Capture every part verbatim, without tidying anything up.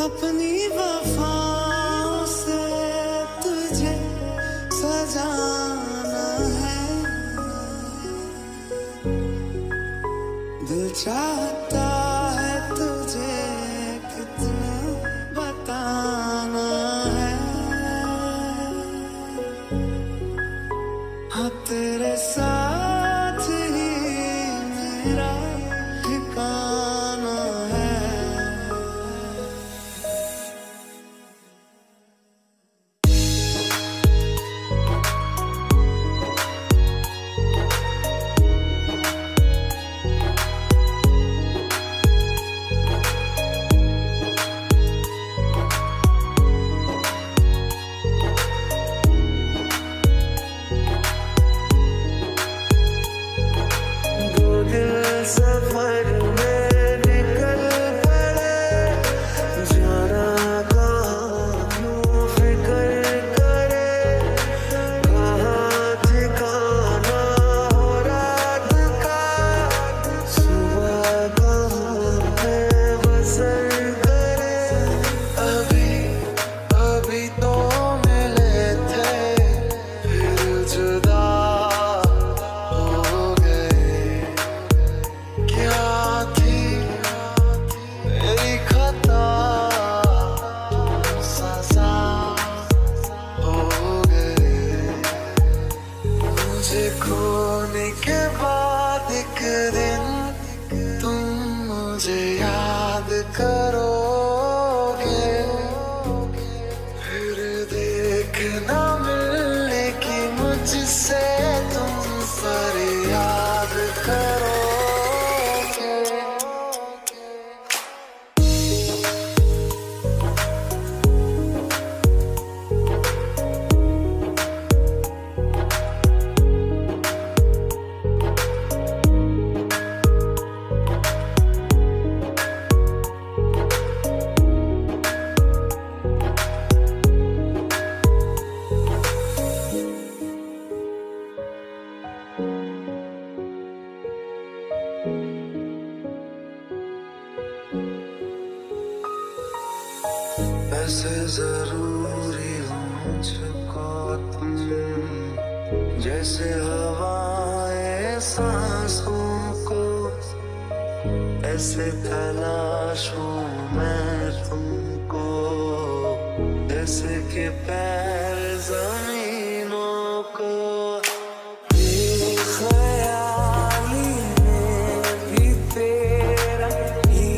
अपनी वफाओं से तुझे सजाना है। दिल चाहता है तुझे कितना बताना है। हाँ, तेरे साथ ही मेरा ठिकाना है। सफर में निकल पड़े, जाना कहाँ क्यों फिक्र करे, कहाँ ठिकाना हो रात का, सुबह कहाँ है बसर करे। अभी अभी तो मिले थे, फिर जुदा खोने के बाद एक दिन तुम मुझे याद करोगे, फिर देखना मिलने की मुझसे तुम फरियाद करो। ऐसे जरूरी हो मुझको तुम, जैसे हवाएं सांसों को, ऐसे तलाशूं मैं तुमको, जैसे कि पैर जमीनों को। ख्याली में भी तेरा ही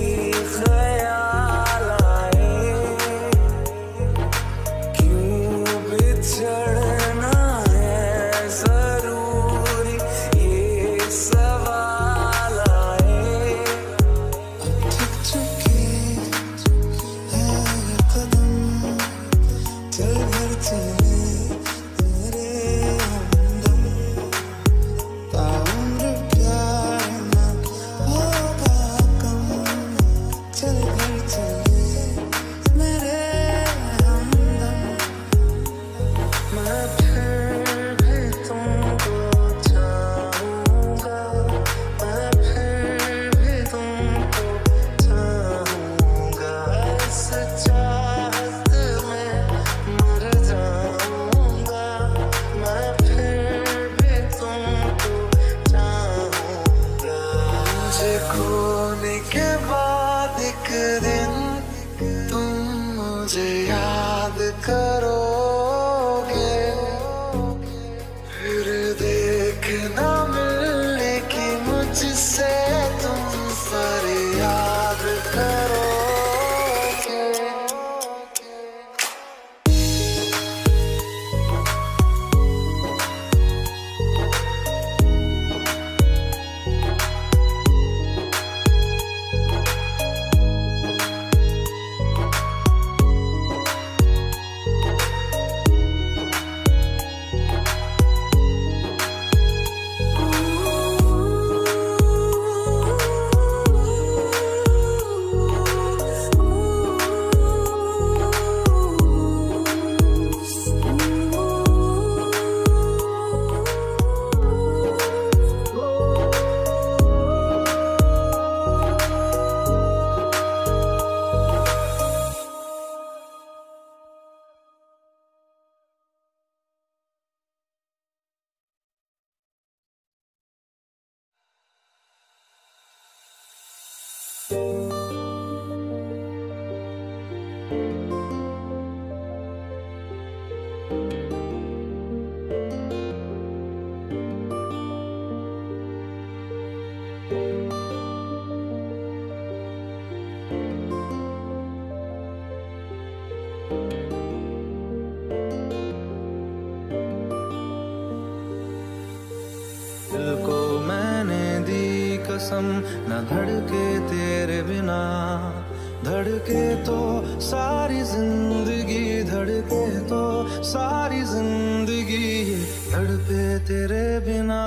कसम न धड़के तेरे बिना, धड़के तो सारी जिंदगी, धड़के तो सारी जिंदगी धड़के तेरे बिना।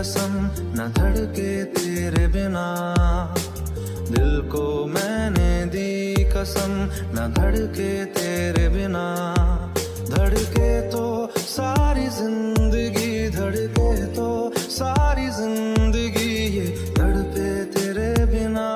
कसम न धड़के तेरे बिना, दिल को मैंने दी कसम न धड़के तेरे बिना, धड़के तो सारी जिंदगी, धड़के तो सारी जिंदगी धड़के तेरे बिना।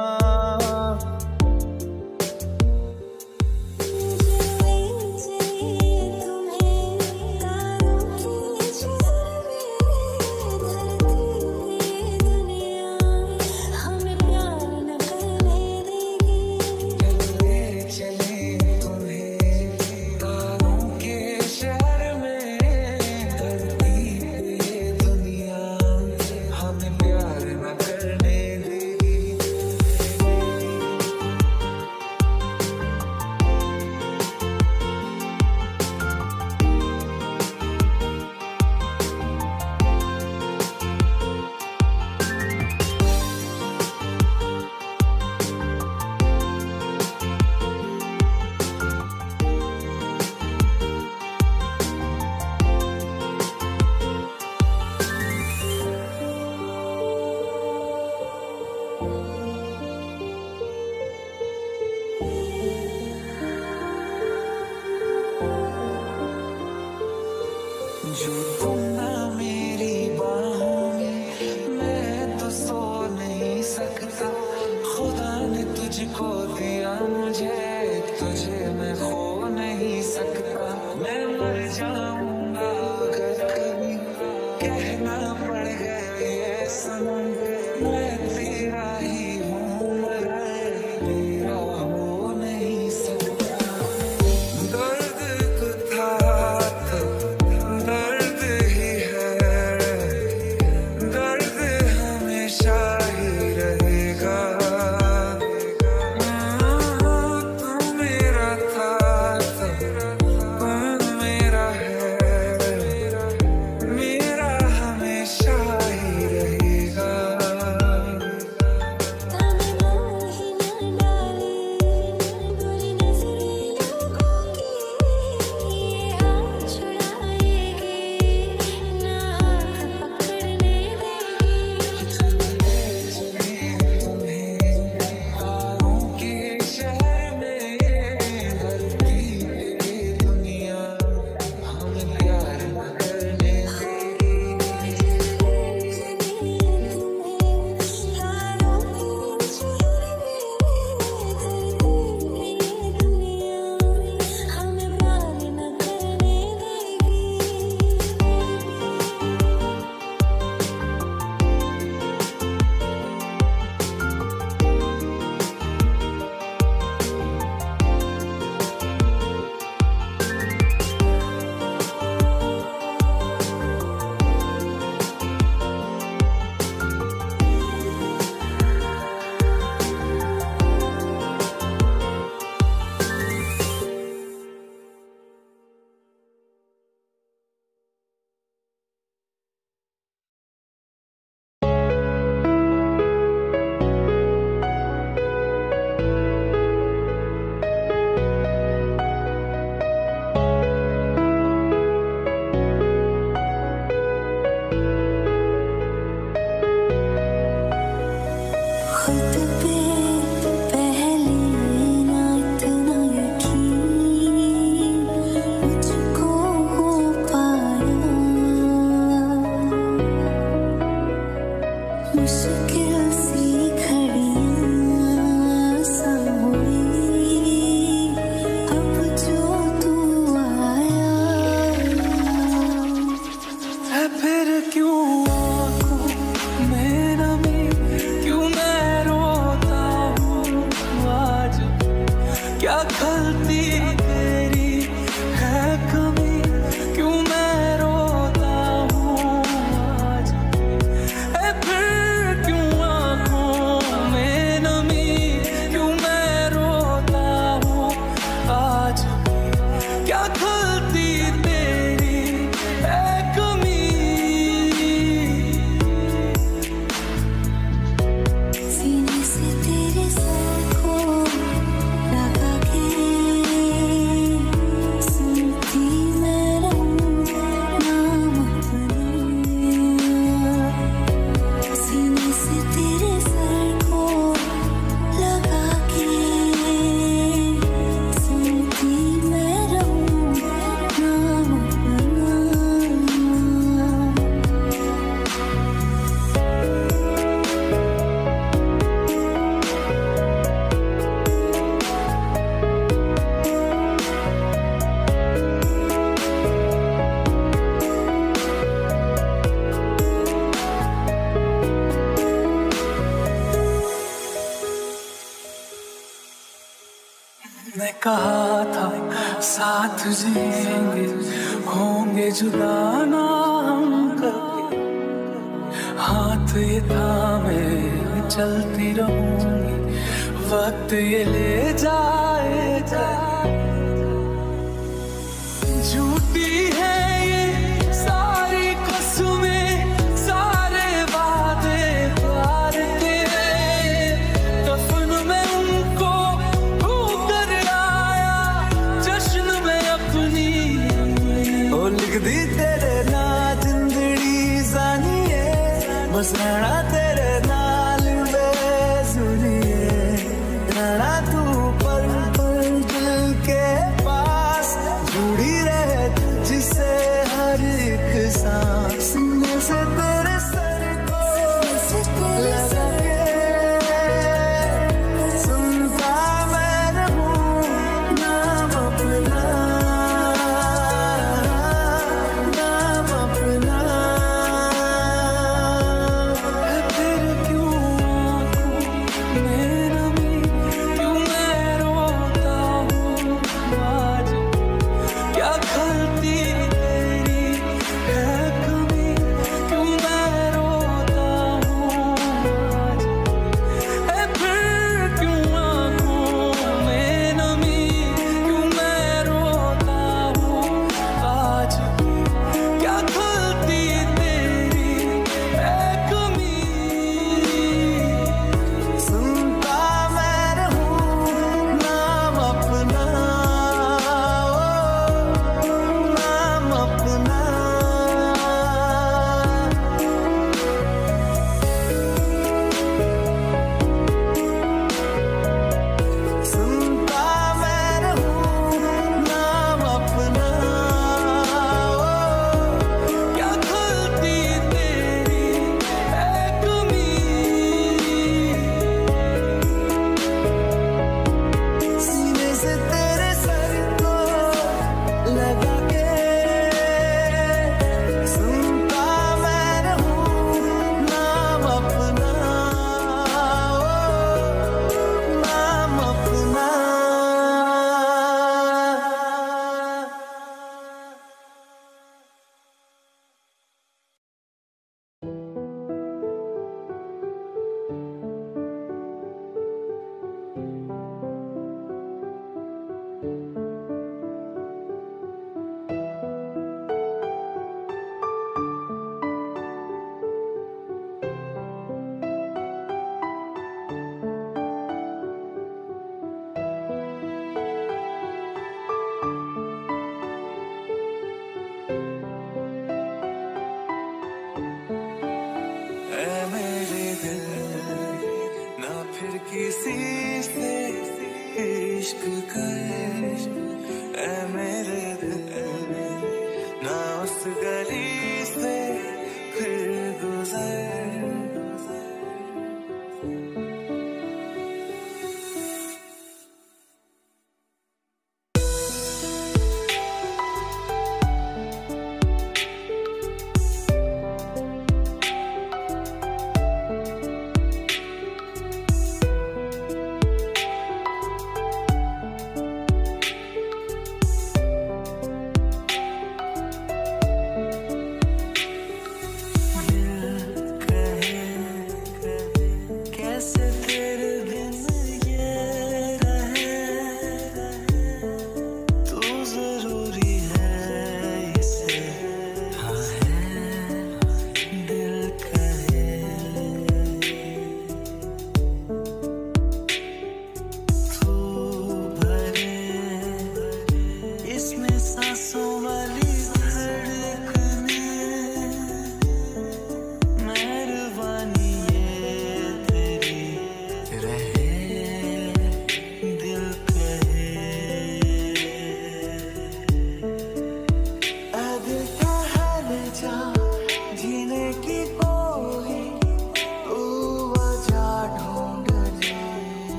जो तुम ना मेरी बाहों में मैं तो सो नहीं सकता, खुदा ने तुझको दिया मुझे, तुझे मैं खो नहीं सकता। मैं मर जाऊंगा अगर कभी कहना पड़ गया ये सनम, मैं तेरा ही हूँ मगर मेरा हो नहीं सकता। दर्द तो था मेरा हमेशा। साथ जिएंगे, होंगे जुदा ना हम कभी, हाथ ये थामे चलती रहूंगी, वक्त ये ले जाएगा। झूठी है ये सारी कसमें, सारे वादे प्यार के, दफन में उनको भूलकर आया, जश्न में अपनी ओ लिख दी तेरे ना जिंदड़ी जानिए, बस रहना तेरे नाल में सुनिए, रहना तू पर पर दिल के पास, जुड़ी रहे जिससे हर एक सांस से तेरे सर को सुनता मैं रहूं नाम अपना, नाम अपना। फिर क्यों मैं रमी, क्यों मैं रोता हूँ आज, क्या गलती तेरी है कमी, क्यों मैं रोता हूँ आज, ऐ फिर क्यों आँखों में नमी, क्यों मैं रोता हूँ आज, क्या गलती तेरी है कमी, सुनता मैं रहूं नाम अपना, ओ, नाम अपना। सुनता मैं रहूं नाम अपना, ओ, क्या गलती तेरी है कमी, सीने से तेरे सर को लगा के, सुनता मैं रहूं नाम अपना, ओ, नाम अपना। ऐ मेरे दिल ना फिर किसी से इश्क कर, ऐ मेरे दिल ना उस गली से फिर गुजर,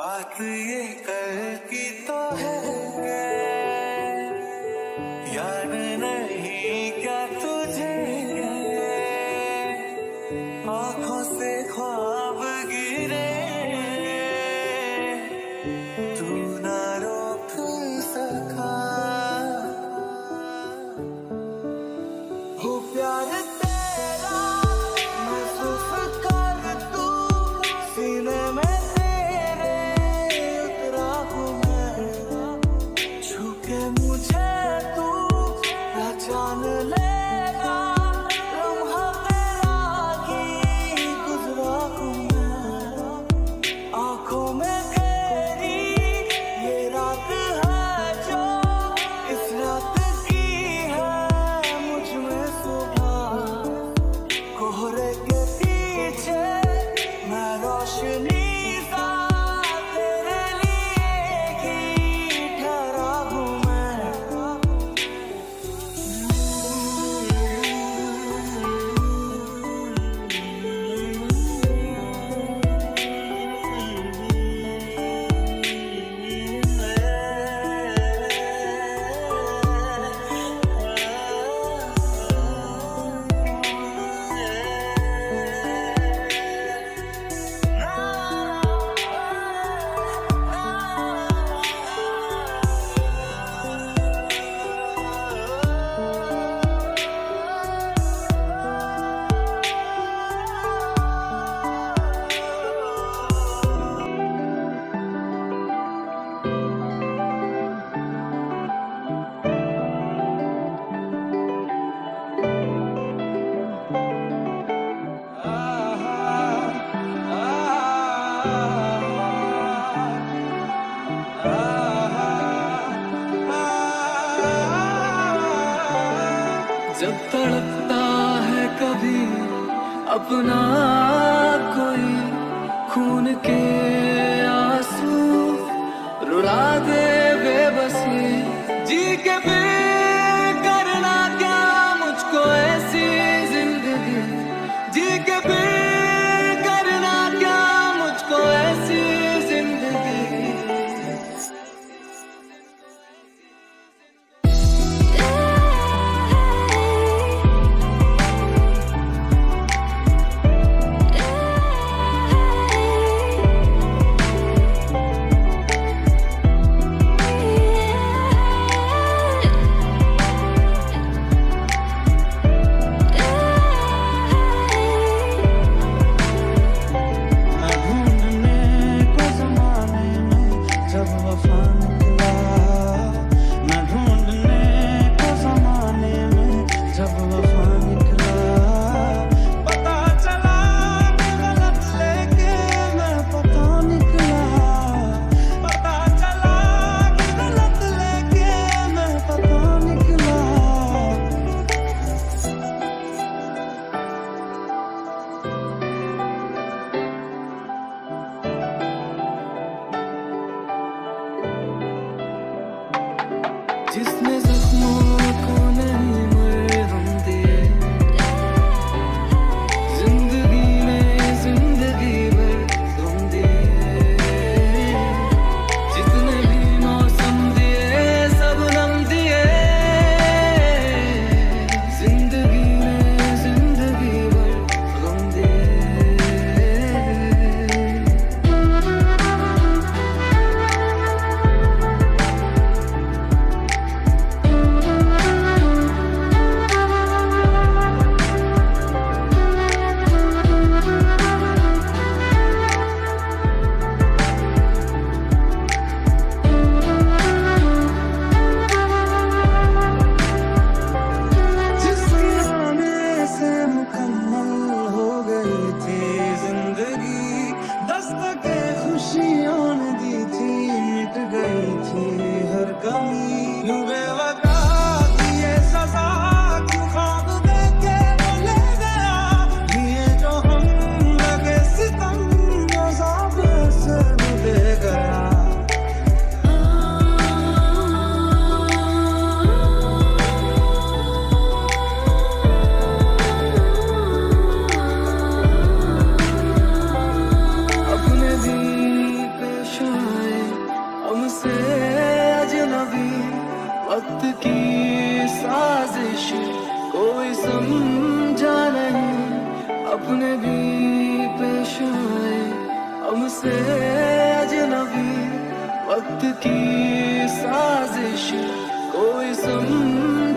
बात ये कल की तो है याद नहीं क्या तुझे आँखों से ख्वाब गिरे तू ना रोक सका हो प्यार तेरा महसूस कर तू सीने में तेरे उतरा हूँ मैं छूके मुझे तू पहचान लेगा लम्हा तेरा ही गुजरा हूँ मैं आँखों में जब तड़पता है कभी अपना कोई खून के आंसू रुला दे बेबसी जी के बिन करना क्या मुझको ऐसी जिंदगी जी के बिन करना क्या मुझको ऐसी जिंदगी। Yeah. से अजनबी वक्त की साजिश कोई समझ